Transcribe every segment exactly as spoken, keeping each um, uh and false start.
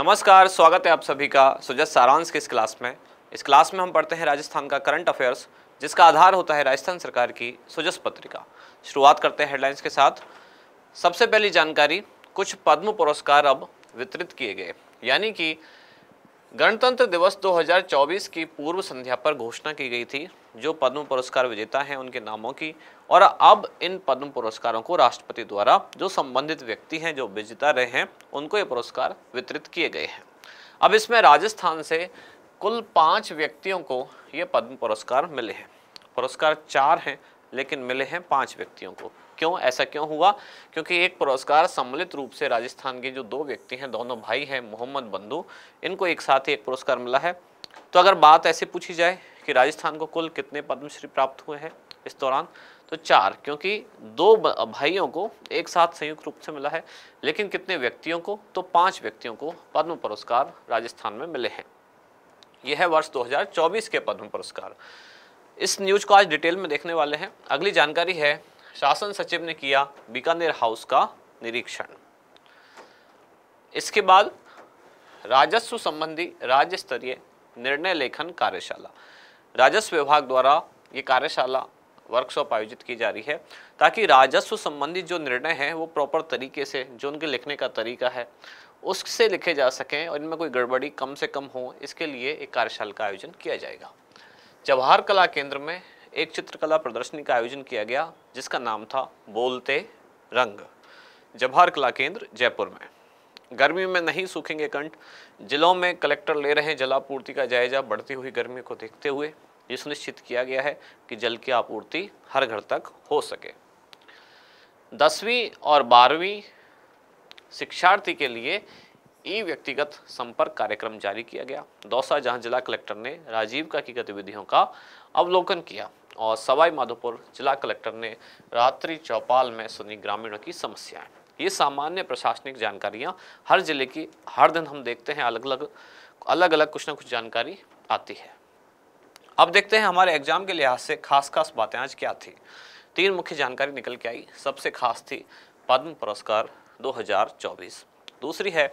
नमस्कार, स्वागत है आप सभी का सुजत सारांश की इस क्लास में। इस क्लास में हम पढ़ते हैं राजस्थान का करंट अफेयर्स, जिसका आधार होता है राजस्थान सरकार की सुजस पत्रिका। शुरुआत करते हैं हेडलाइंस के साथ। सबसे पहली जानकारी, कुछ पद्म पुरस्कार अब वितरित किए गए, यानी कि गणतंत्र दिवस दो हज़ार चौबीस की पूर्व संध्या पर घोषणा की गई थी जो पद्म पुरस्कार विजेता हैं उनके नामों की, और अब इन पद्म पुरस्कारों को राष्ट्रपति द्वारा जो संबंधित व्यक्ति हैं, जो विजेता रहे हैं, उनको ये पुरस्कार वितरित किए गए हैं। अब इसमें राजस्थान से कुल पाँच व्यक्तियों को ये पद्म पुरस्कार मिले हैं। पुरस्कार चार हैं लेकिन मिले हैं पाँच व्यक्तियों को। क्यों ऐसा क्यों हुआ? क्योंकि एक पुरस्कार सम्मिलित रूप से राजस्थान के जो दो व्यक्ति हैं, दोनों भाई हैं मोहम्मद बंधु, इनको एक साथ ही एक पुरस्कार मिला है। तो अगर बात ऐसे पूछी जाए कि राजस्थान को कुल कितने पद्मश्री प्राप्त हुए हैं इस दौरान, तो चार, क्योंकि दो भाइयों को एक साथ संयुक्त रूप से मिला है। लेकिन कितने व्यक्तियों को? तो पाँच व्यक्तियों को पद्म पुरस्कार राजस्थान में मिले हैं। यह है वर्ष दो हज़ार चौबीस के पद्म पुरस्कार। इस न्यूज को आज डिटेल में देखने वाले हैं। अगली जानकारी है, शासन सचिव ने किया बीकानेर हाउस का निरीक्षण। इसके बाद राजस्व संबंधी राज्य स्तरीय निर्णय लेखन कार्यशाला, राजस्व विभाग द्वारा ये कार्यशाला वर्कशॉप आयोजित की जा रही है ताकि राजस्व संबंधी जो निर्णय हैं वो प्रॉपर तरीके से, जो उनके लिखने का तरीका है उससे लिखे जा सकें और इनमें कोई गड़बड़ी कम से कम हो, इसके लिए एक कार्यशाला का आयोजन किया जाएगा। जवाहर कला केंद्र में एक चित्रकला प्रदर्शनी का आयोजन किया गया जिसका नाम था बोलते रंग, जवाहर कला केंद्र जयपुर में। गर्मी में नहीं सूखेंगे कंठ, जिलों में कलेक्टर ले रहे हैं जलापूर्ति का जायजा। बढ़ती हुई गर्मी को देखते हुए ये सुनिश्चित किया गया है कि जल की आपूर्ति हर घर तक हो सके। दसवीं और बारहवीं शिक्षार्थी के लिए ई व्यक्तिगत संपर्क कार्यक्रम जारी किया गया। दौसा, जहां जिला कलेक्टर ने राजीविका की गतिविधियों का अवलोकन किया, और सवाई माधोपुर जिला कलेक्टर ने रात्रि चौपाल में सुनी ग्रामीणों की समस्याएं। ये सामान्य प्रशासनिक जानकारियां हर जिले की, हर दिन हम देखते हैं अलग अलग अलग अलग कुछ ना कुछ जानकारी आती है। अब देखते हैं हमारे एग्जाम के लिहाज से खास खास बातें आज क्या थी। तीन मुख्य जानकारी निकल के आई। सबसे खास थी पद्म पुरस्कार दो हज़ार चौबीस, दूसरी है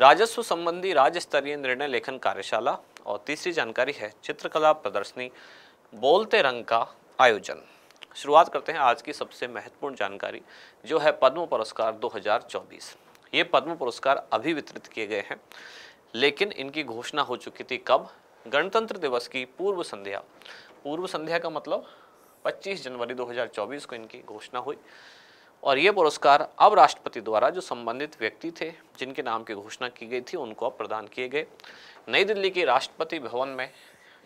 राजस्व संबंधी राज्य स्तरीय निर्णय लेखन कार्यशाला, और तीसरी जानकारी है चित्रकला प्रदर्शनी बोलते रंग का आयोजन। शुरुआत करते हैं आज की सबसे महत्वपूर्ण जानकारी जो है पद्म पुरस्कार दो हज़ार चौबीस। ये पद्म पुरस्कार अभी वितरित किए गए हैं लेकिन इनकी घोषणा हो चुकी थी कब? गणतंत्र दिवस की पूर्व संध्या। पूर्व संध्या का मतलब पच्चीस जनवरी दो हज़ार चौबीस को इनकी घोषणा हुई, और ये पुरस्कार अब राष्ट्रपति द्वारा जो संबंधित व्यक्ति थे, जिनके नाम की घोषणा की गई थी, उनको अब प्रदान किए गए। नई दिल्ली के राष्ट्रपति भवन में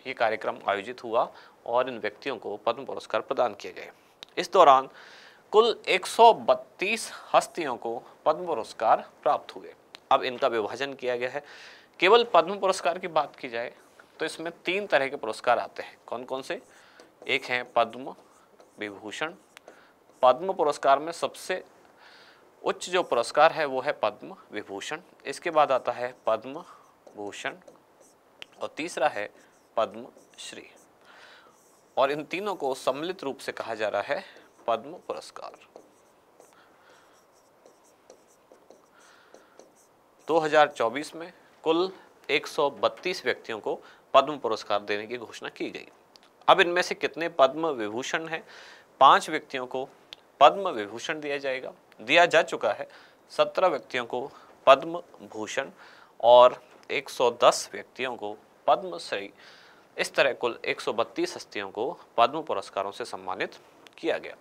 ये कार्यक्रम आयोजित हुआ और इन व्यक्तियों को पद्म पुरस्कार प्रदान किए गए। इस दौरान कुल एक सौ बत्तीस हस्तियों को पद्म पुरस्कार प्राप्त हुए। अब इनका विभाजन किया गया है। केवल पद्म पुरस्कार की बात की जाए तो इसमें तीन तरह के पुरस्कार आते हैं। कौन कौन से? एक है पद्म विभूषण। पद्म पुरस्कार में सबसे उच्च जो पुरस्कार है वो है पद्म विभूषण। इसके बाद आता है पद्म भूषण, और तीसरा है पद्म श्री, और इन तीनों को सम्मिलित रूप से कहा जा रहा है पद्म पुरस्कार। दो हज़ार चौबीस में कुल एक सौ बत्तीस व्यक्तियों को पद्म पुरस्कार देने की घोषणा की गई। अब इनमें से कितने पद्म विभूषण हैं? पांच व्यक्तियों को पद्म विभूषण दिया जाएगा, दिया जा चुका है। सत्रह व्यक्तियों को पद्म भूषण और एक सौ दस व्यक्तियों को पद्मश्री। इस तरह कुल एक सौ बत्तीस हस्तियों को पद्म पुरस्कारों से सम्मानित किया गया।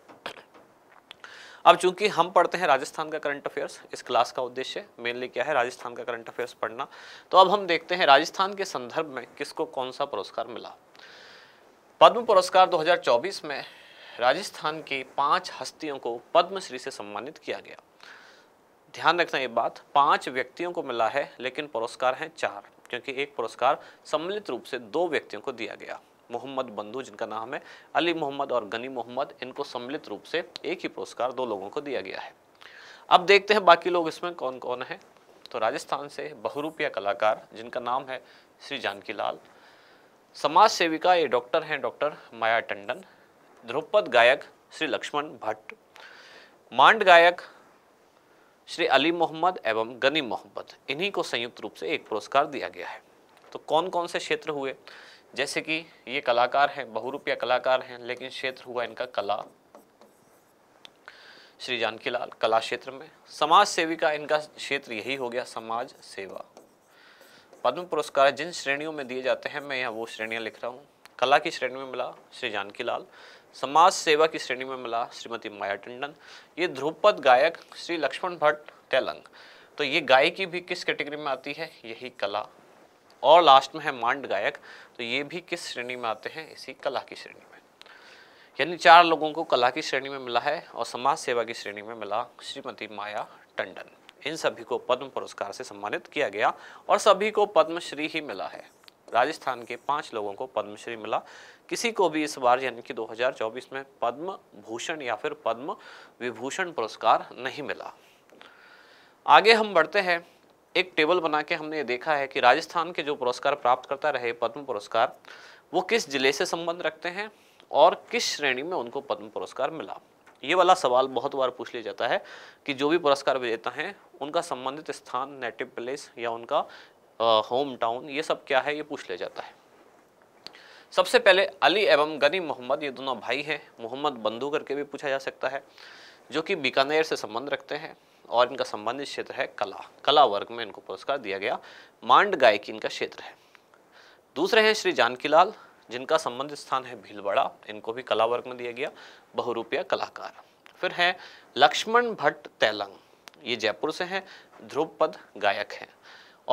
अब चूंकि हम पढ़ते हैं राजस्थान का करंट अफेयर्स, इस क्लास का उद्देश्य मेनली क्या है? राजस्थान का करंट अफेयर्स पढ़ना। तो अब हम देखते हैं राजस्थान के संदर्भ में किसको कौन सा पुरस्कार मिला। पद्म पुरस्कार दो हज़ार चौबीस में राजस्थान की पांच हस्तियों को पद्मश्री से सम्मानित किया गया। ध्यान रखना ये बात, पांच व्यक्तियों को मिला है लेकिन पुरस्कार हैं चार, क्योंकि एक पुरस्कार सम्मिलित रूप से दो व्यक्तियों को दिया गया। मोहम्मद बंधु जिनका नाम है, अली मोहम्मद और गनी मोहम्मद, इनको सम्मिलित रूप से एक ही पुरस्कार दो लोगों को दिया गया है। अब देखते हैं बाकी लोग इसमें कौन कौन हैं। तो राजस्थान से बहुरूपिया कलाकार जिनका नाम है श्री जानकीलाल, समाज सेविका ये डॉक्टर हैं डॉक्टर माया टंडन, ध्रुपद गायक श्री लक्ष्मण भट्ट, मांड गायक श्री अली मोहम्मद एवं गनी मोहम्मद, इन्हीं को संयुक्त रूप से एक पुरस्कार दिया गया है। तो कौन कौन से क्षेत्र हुए, जैसे कि ये कलाकार हैं, बहुरूपिया कलाकार हैं, लेकिन क्षेत्र हुआ इनका कला, श्री जानकीलाल कला क्षेत्र में। समाज सेविका, इनका क्षेत्र यही हो गया समाज सेवा। पद्म पुरस्कार जिन श्रेणियों में दिए जाते हैं, मैं यहाँ वो श्रेणियाँ लिख रहा हूँ। कला की श्रेणी में मिला श्री जानकीलाल, समाज सेवा की श्रेणी में मिला श्रीमती माया टंडन, ये ध्रुपद गायक श्री लक्ष्मण भट्ट तेलंग। तो ये गायकी भी किस कैटेगरी में आती है, यही कला। और लास्ट में है मांड गायक, तो ये भी किस श्रेणी में आते हैं, इसी कला की श्रेणी में। यानी चार लोगों को कला की श्रेणी में मिला है और समाज सेवा की श्रेणी में मिला श्रीमती माया टंडन। इन सभी को पद्म पुरस्कार से सम्मानित किया गया और सभी को पद्मश्री ही मिला है। राजस्थान के पांच लोगों को पद्मश्री मिला, किसी को भी इस बार यानी कि दो हज़ार चौबीस में पद्म भूषण या फिर पद्म विभूषण पुरस्कार नहीं मिला। आगे हम बढ़ते हैं। एक टेबल बना के हमने ये देखा है कि राजस्थान के जो पुरस्कार प्राप्त करता रहे पद्म पुरस्कार, वो किस जिले से संबंध रखते हैं और किस श्रेणी में उनको पद्म पुरस्कार मिला। ये वाला सवाल बहुत बार पूछ लिया जाता है कि जो भी पुरस्कार विजेता हैं उनका संबंधित स्थान, नेटिव प्लेस या उनका होम uh, टाउन, ये सब क्या है, ये पूछ ले जाता है। सबसे पहले अली एवं गनी मोहम्मद, ये दोनों भाई हैं। मोहम्मद बंधु करके भी पूछा जा सकता है, जो कि बीकानेर से संबंध रखते हैं और इनका संबंधित क्षेत्र है कला। कला वर्ग में इनको पुरस्कार दिया गया। मांड गायकी इनका क्षेत्र है। दूसरे हैं श्री जानकीलाल, जिनका संबंधित स्थान है भीलवाड़ा, इनको भी कला वर्ग में दिया गया, बहुरूपिया कलाकार। फिर है लक्ष्मण भट्ट तेलंग, ये जयपुर से हैं, ध्रुपद गायक हैं।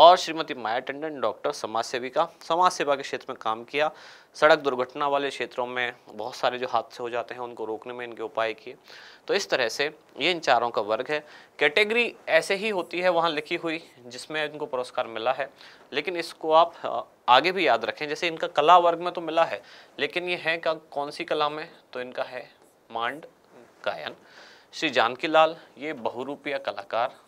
और श्रीमती माया टंडन, डॉक्टर, समाज सेविका, समाज सेवा के क्षेत्र में काम किया। सड़क दुर्घटना वाले क्षेत्रों में बहुत सारे जो हादसे हो जाते हैं उनको रोकने में इनके उपाय किए। तो इस तरह से ये इन चारों का वर्ग है। कैटेगरी ऐसे ही होती है वहाँ लिखी हुई जिसमें इनको पुरस्कार मिला है, लेकिन इसको आप आगे भी याद रखें। जैसे इनका कला वर्ग में तो मिला है, लेकिन ये है का कौन सी कला में, तो इनका है मांड गायन। श्री जानकीलाल, ये बहुरूपिया कलाकार,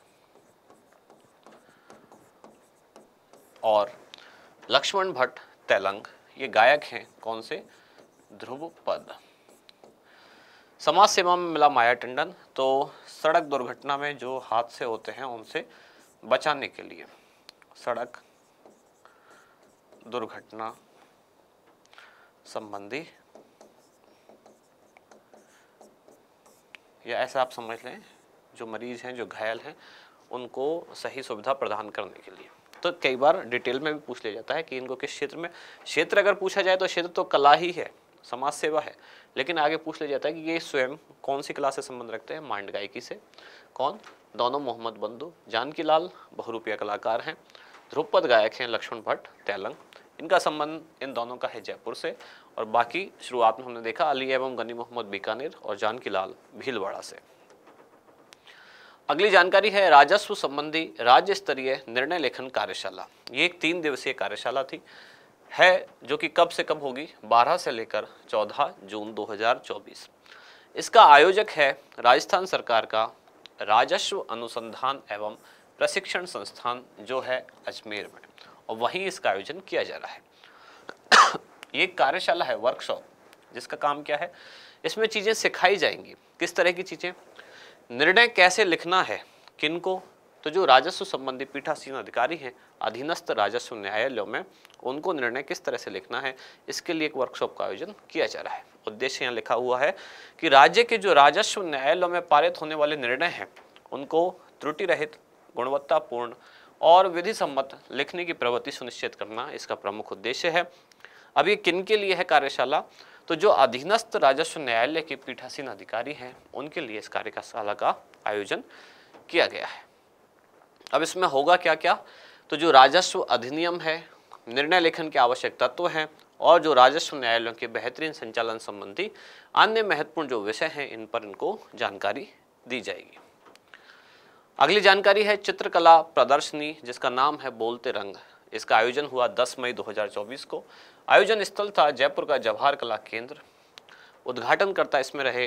और लक्ष्मण भट्ट तेलंग, ये गायक हैं, कौन से, ध्रुपद। समाज सेवा में मिला माया टंडन, तो सड़क दुर्घटना में जो हादसे होते हैं उनसे बचाने के लिए, सड़क दुर्घटना संबंधी, या ऐसा आप समझ लें जो मरीज हैं, जो घायल हैं, उनको सही सुविधा प्रदान करने के लिए। तो कई बार डिटेल में भी पूछ लिया जाता है कि इनको किस क्षेत्र में, क्षेत्र अगर पूछा जाए तो क्षेत्र तो कला ही है, समाज सेवा है, लेकिन आगे पूछ लिया जाता है कि ये स्वयं कौन सी कला से संबंध रखते हैं, मांड गायकी से। कौन, दोनों मोहम्मद बंधु, जानकीलाल बहुरूपिया कलाकार हैं, ध्रुपद गायक हैं लक्ष्मण भट्ट तेलंग, इनका संबंध इन दोनों का है जयपुर से। और बाकी शुरुआत में हमने देखा अली एवं गनी मोहम्मद बीकानेर और जानकीलाल भीलवाड़ा से। अगली जानकारी है राजस्व संबंधी राज्य स्तरीय निर्णय लेखन कार्यशाला। ये एक तीन दिवसीय कार्यशाला थी है जो कि कब से कब होगी, बारह से लेकर चौदह जून दो हज़ार चौबीस। इसका आयोजक है राजस्थान सरकार का राजस्व अनुसंधान एवं प्रशिक्षण संस्थान, जो है अजमेर में, और वहीं इसका आयोजन किया जा रहा है। ये कार्यशाला है, वर्कशॉप, जिसका काम क्या है, इसमें चीज़ें सिखाई जाएंगी। किस तरह की चीज़ें, निर्णय कैसे लिखना है, किनको, तो जो राजस्व संबंधी पीठासीन अधिकारी हैं अधीनस्थ राजस्व न्यायालयों में, उनको निर्णय किस तरह से लिखना है, इसके लिए एक वर्कशॉप का आयोजन किया जा रहा है। उद्देश्य यहाँ लिखा हुआ है कि राज्य के जो राजस्व न्यायालयों में पारित होने वाले निर्णय हैं उनको त्रुटि रहित, गुणवत्तापूर्ण और विधि सम्मत लिखने की प्रवृत्ति सुनिश्चित करना, इसका प्रमुख उद्देश्य है। अब ये किन के लिए है कार्यशाला, तो जो अधीनस्थ राजस्व न्यायालय के पीठासीन अधिकारी हैं उनके लिए इस कार्यशाला का आयोजन किया गया है। अब इसमें होगा क्या क्या, तो जो राजस्व अधिनियम है, निर्णय लेखन के आवश्यक तत्व हैं, और जो राजस्व न्यायालयों के बेहतरीन संचालन संबंधी अन्य महत्वपूर्ण जो विषय हैं, इन पर इनको जानकारी दी जाएगी। अगली जानकारी है चित्रकला प्रदर्शनी, जिसका नाम है बोलते रंग। इसका आयोजन हुआ दस मई दो हज़ार चौबीस को। आयोजन स्थल था जयपुर का जवाहर कला केंद्र। उद्घाटनकर्ता इसमें रहे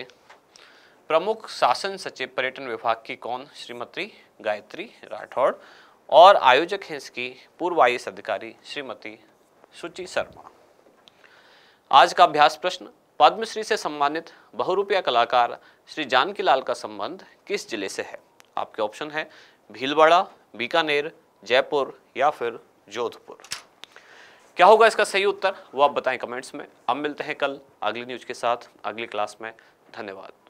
प्रमुख शासन सचिव पर्यटन विभाग की कौन, श्रीमती गायत्री राठौड़, और आयोजक हैं इसकी पूर्व आई ए एस अधिकारी श्रीमती सूची शर्मा। आज का अभ्यास प्रश्न, पद्मश्री से सम्मानित बहुरूपिया कलाकार श्री जानकीलाल का संबंध किस जिले से है। आपके ऑप्शन है भीलवाड़ा, बीकानेर, जयपुर या फिर जोधपुर। क्या होगा इसका सही उत्तर वो आप बताएं कमेंट्स में। हम मिलते हैं कल अगली न्यूज के साथ अगली क्लास में। धन्यवाद।